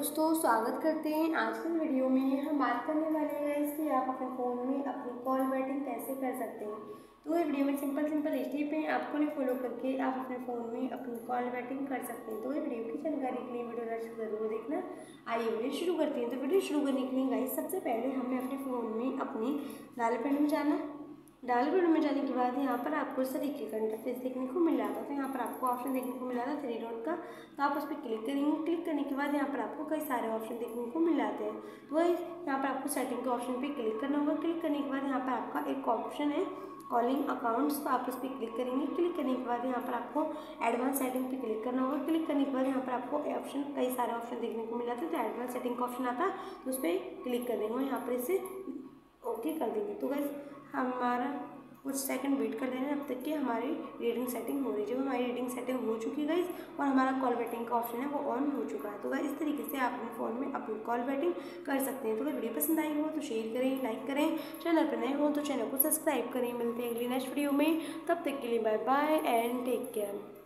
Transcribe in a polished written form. दोस्तों, स्वागत करते हैं आज के वीडियो में। हम बात करने वाले हैं इसकी आप अपने फ़ोन में अपनी कॉल बैटिंग कैसे कर सकते हैं। तो ये वीडियो में सिंपल स्टेप है, आपको ने फॉलो करके आप अपने फ़ोन में अपनी कॉल बैटिंग कर सकते हैं। तो ये वीडियो की जानकारी के लिए वीडियो ज़रूर देखना। आइए वीडियो शुरू करते हैं। तो वीडियो शुरू करने के लिए गाइस सबसे पहले हमें अपने फ़ोन में अपने डायल पैड में जाना। डायल पैड में जाने के बाद यहाँ पर आपको इस तरीके का इंटरफेस देखने को मिल रहा था। तो यहाँ पर आपको ऑप्शन देखने को मिला था थ्री डॉट का, तो आप उस पर क्लिक करेंगे। क्लिक करने के बाद यहाँ पर आपको कई सारे ऑप्शन देखने को मिल जाते हैं। वह यहाँ पर आपको सेटिंग के ऑप्शन पे क्लिक करना होगा। क्लिक करने के बाद यहाँ पर आपका एक ऑप्शन है कॉलिंग अकाउंट्स, तो आप उस पर क्लिक करेंगे। क्लिक करने के बाद यहाँ पर आपको एडवांस सेटिंग पे क्लिक करना होगा। क्लिक करने के बाद यहाँ पर आपको ऑप्शन कई सारे ऑप्शन देखने को मिला था। तो एडवांस सेटिंग का ऑप्शन आता है, तो उस पर क्लिक कर देंगे। यहाँ पर इसे ओके कर देंगे। तो गाइस हमारा कुछ सेकंड वेट कर देना, अब तक कि हमारी रीडिंग सेटिंग हो रही है। जब हमारी रीडिंग सेटिंग हो चुकी है गाइस और हमारा कॉल बैटिंग का ऑप्शन है वो ऑन हो चुका है। तो गाइस इस तरीके से आप अपने फ़ोन में अपनी कॉल बैटिंग कर सकते हैं। तो अगर वीडियो पसंद आई हो तो शेयर करें, लाइक करें। चैनल पर नए हो तो चैनल को सब्सक्राइब करें। मिलते हैं अगली नेक्स्ट वीडियो में, तब तक के लिए bye bye and take care.